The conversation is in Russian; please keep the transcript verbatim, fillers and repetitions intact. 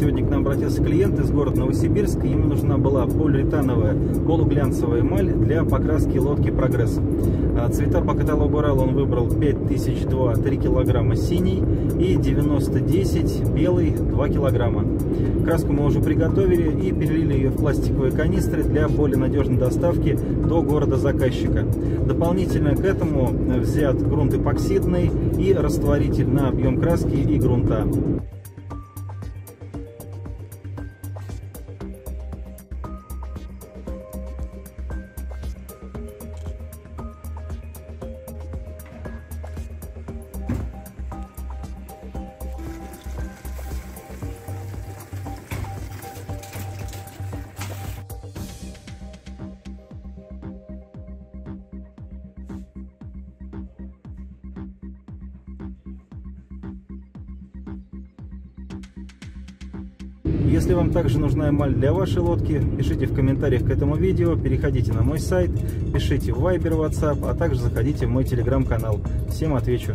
Сегодня к нам обратился клиент из города Новосибирска. Ему нужна была полиуретановая полуглянцевая эмаль для покраски лодки «Прогресс». Цвета по каталогу РАЛ он выбрал пять тысяч два, три килограмма синий и девяносто десять белый, два килограмма. Краску мы уже приготовили и перелили ее в пластиковые канистры для более надежной доставки до города заказчика. Дополнительно к этому взят грунт эпоксидный и растворитель на объем краски и грунта. Если вам также нужна эмаль для вашей лодки, пишите в комментариях к этому видео, переходите на мой сайт, пишите в Viber, WhatsApp, а также заходите в мой телеграм-канал. Всем отвечу.